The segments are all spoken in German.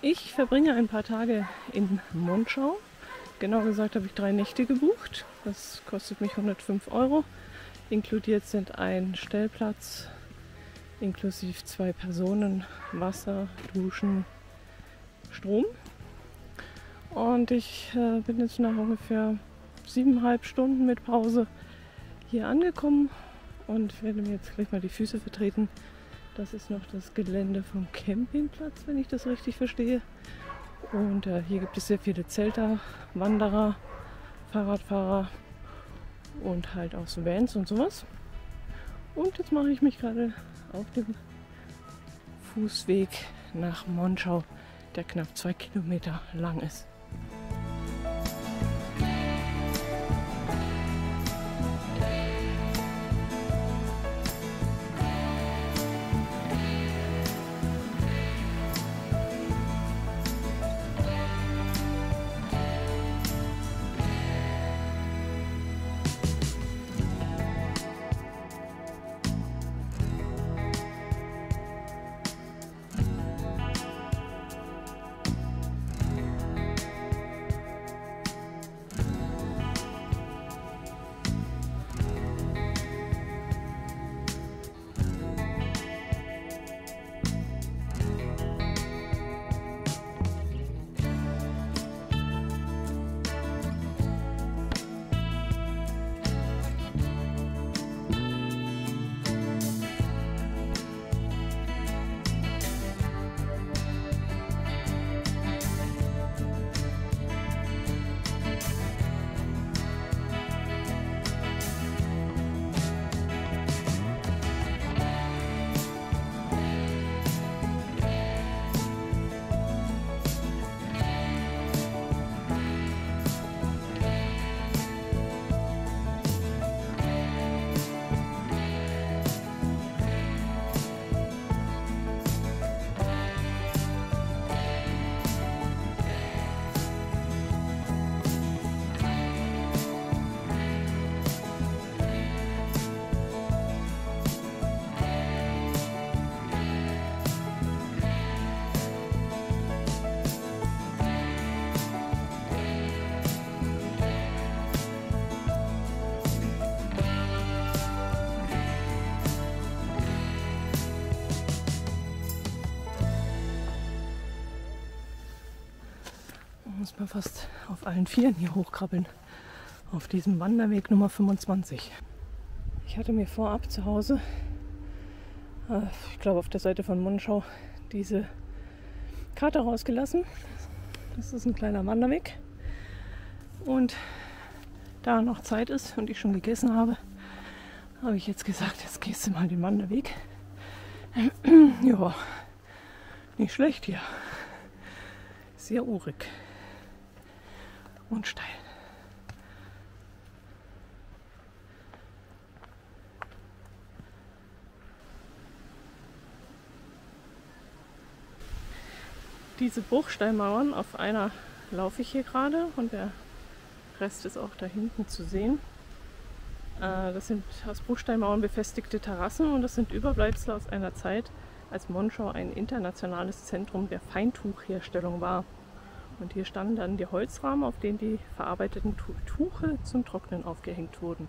Ich verbringe ein paar Tage in Monschau. Genau gesagt habe ich 3 Nächte gebucht. Das kostet mich 105 €. Inkludiert sind ein Stellplatz, inklusive 2 Personen, Wasser, Duschen, Strom. Und ich bin jetzt nach ungefähr 7,5 Stunden mit Pause hier angekommen und werde mir jetzt gleich mal die Füße vertreten. Das ist noch das Gelände vom Campingplatz, wenn ich das richtig verstehe. Und hier gibt es sehr viele Zelter, Wanderer, Fahrradfahrer und halt auch so Vans und sowas. Und jetzt mache ich mich gerade auf dem Fußweg nach Monschau, der knapp 2 Kilometer lang ist. Muss man fast auf allen 4 hier hochkrabbeln, auf diesem Wanderweg Nummer 25. Ich hatte mir vorab zu Hause, ich glaube auf der Seite von Monschau, diese Karte rausgelassen. Das ist ein kleiner Wanderweg. Und da noch Zeit ist und ich schon gegessen habe, habe ich jetzt gesagt, jetzt gehst du mal den Wanderweg. Ja, nicht schlecht hier. Sehr urig. Und steil. Diese Bruchsteinmauern, auf einer laufe ich hier gerade und der Rest ist auch da hinten zu sehen. Das sind aus Bruchsteinmauern befestigte Terrassen und das sind Überbleibsel aus einer Zeit, als Monschau ein internationales Zentrum der Feintuchherstellung war. Und hier standen dann die Holzrahmen, auf denen die verarbeiteten Tuche zum Trocknen aufgehängt wurden.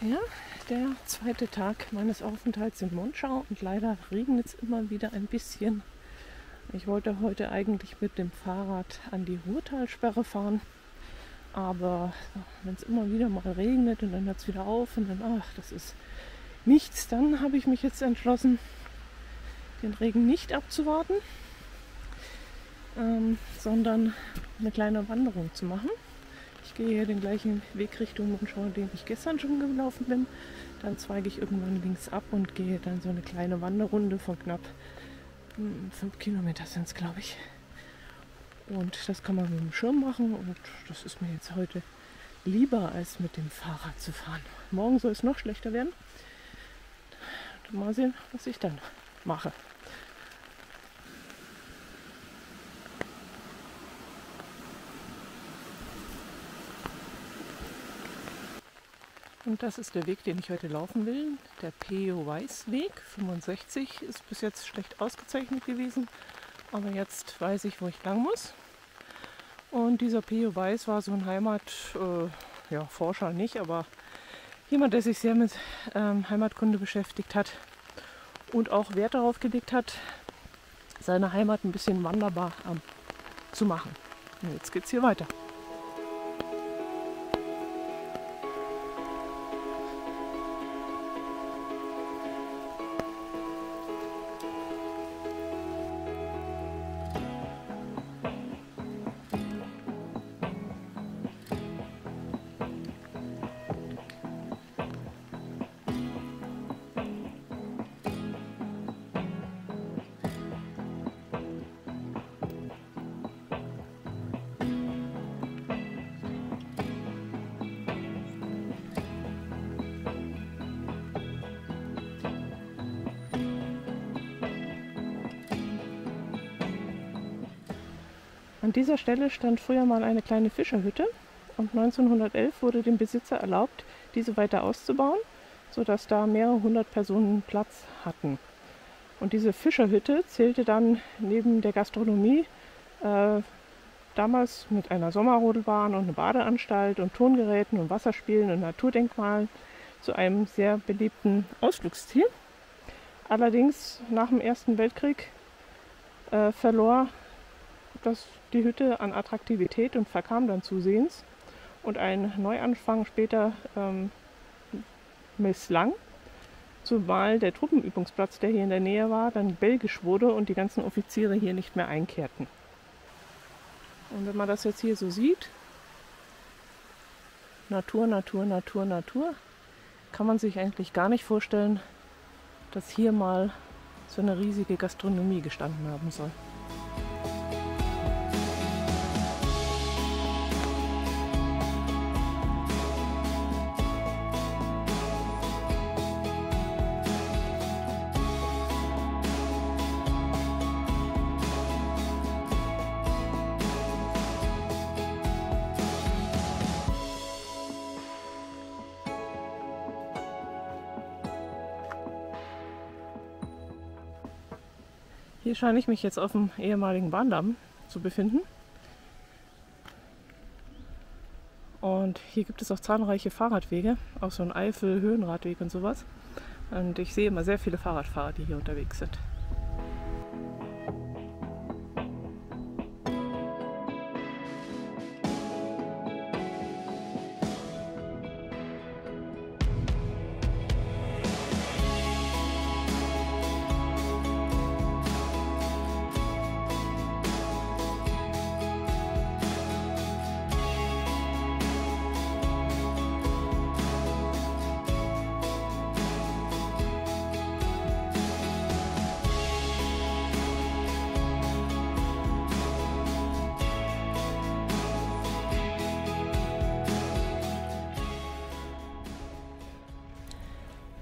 Ja, der zweite Tag meines Aufenthalts in Monschau und leider regnet es immer wieder ein bisschen. Ich wollte heute eigentlich mit dem Fahrrad an die Ruhrtalsperre fahren, aber wenn es immer wieder mal regnet und dann hört es wieder auf und dann, ach, das ist nichts, dann habe ich mich jetzt entschlossen, den Regen nicht abzuwarten, sondern eine kleine Wanderung zu machen. Ich gehe hier den gleichen Weg Richtung Monschau, den ich gestern schon gelaufen bin. Dann zweige ich irgendwann links ab und gehe dann so eine kleine Wanderrunde von knapp 5 Kilometer sind es, glaube ich. Und das kann man mit dem Schirm machen und das ist mir jetzt heute lieber, als mit dem Fahrrad zu fahren. Morgen soll es noch schlechter werden. Mal sehen, was ich dann mache. Und das ist der Weg, den ich heute laufen will, der Pol Weiss Weg 65, ist bis jetzt schlecht ausgezeichnet gewesen, aber jetzt weiß ich, wo ich lang muss. Und dieser Pol Weiss war so ein Heimatforscher nicht, aber jemand, der sich sehr mit Heimatkunde beschäftigt hat und auch Wert darauf gelegt hat, seine Heimat ein bisschen wanderbar zu machen. Und jetzt geht's hier weiter. An dieser Stelle stand früher mal eine kleine Fischerhütte und 1911 wurde dem Besitzer erlaubt, diese weiter auszubauen, sodass da mehrere hundert Personen Platz hatten. Und diese Fischerhütte zählte dann neben der Gastronomie damals mit einer Sommerrodelbahn und einer Badeanstalt und Tongeräten und Wasserspielen und Naturdenkmalen zu einem sehr beliebten Ausflugsziel. Allerdings nach dem Ersten Weltkrieg verlor das die Hütte an Attraktivität und verkam dann zusehends und ein Neuanfang später misslang, zumal der Truppenübungsplatz, der hier in der Nähe war, dann belgisch wurde und die ganzen Offiziere hier nicht mehr einkehrten. Und wenn man das jetzt hier so sieht, Natur, Natur, Natur, Natur, kann man sich eigentlich gar nicht vorstellen, dass hier mal so eine riesige Gastronomie gestanden haben soll. Hier scheine ich mich jetzt auf dem ehemaligen Bahndamm zu befinden. Und hier gibt es auch zahlreiche Fahrradwege, auch so ein Eifel-, Höhenradweg und sowas. Und ich sehe immer sehr viele Fahrradfahrer, die hier unterwegs sind.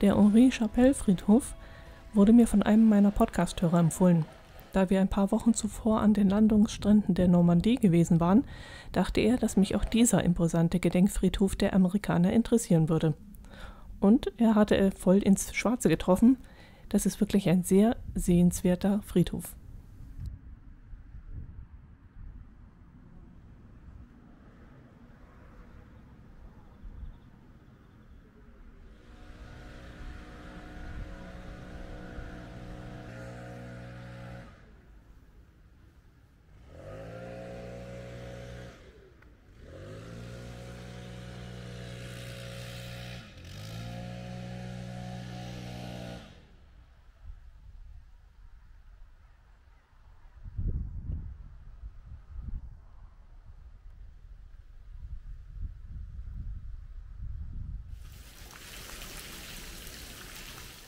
Der Henri-Chapelle-Friedhof wurde mir von einem meiner Podcast-Hörer empfohlen. Da wir ein paar Wochen zuvor an den Landungsstränden der Normandie gewesen waren, dachte er, dass mich auch dieser imposante Gedenkfriedhof der Amerikaner interessieren würde. Und er hatte voll ins Schwarze getroffen. Das ist wirklich ein sehr sehenswerter Friedhof.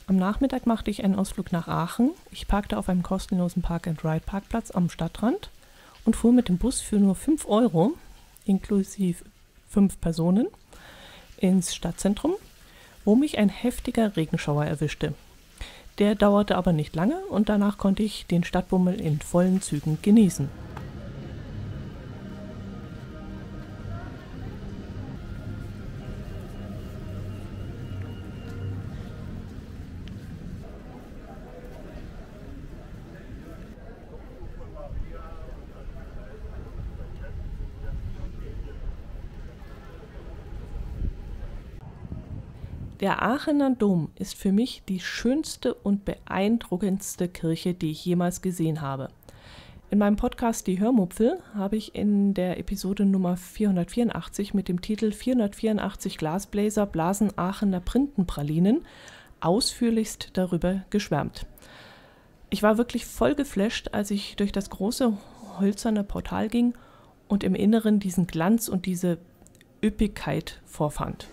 Am Nachmittag machte ich einen Ausflug nach Aachen. Ich parkte auf einem kostenlosen Park-and-Ride-Parkplatz am Stadtrand und fuhr mit dem Bus für nur 5 Euro, inklusive 5 Personen, ins Stadtzentrum, wo mich ein heftiger Regenschauer erwischte. Der dauerte aber nicht lange und danach konnte ich den Stadtbummel in vollen Zügen genießen. Der Aachener Dom ist für mich die schönste und beeindruckendste Kirche, die ich jemals gesehen habe. In meinem Podcast Die Hörmupfe habe ich in der Episode Nummer 484 mit dem Titel 484 Glasbläser blasen Aachener Printenpralinen ausführlichst darüber geschwärmt. Ich war wirklich voll geflasht, als ich durch das große hölzerne Portal ging und im Inneren diesen Glanz und diese Üppigkeit vorfand.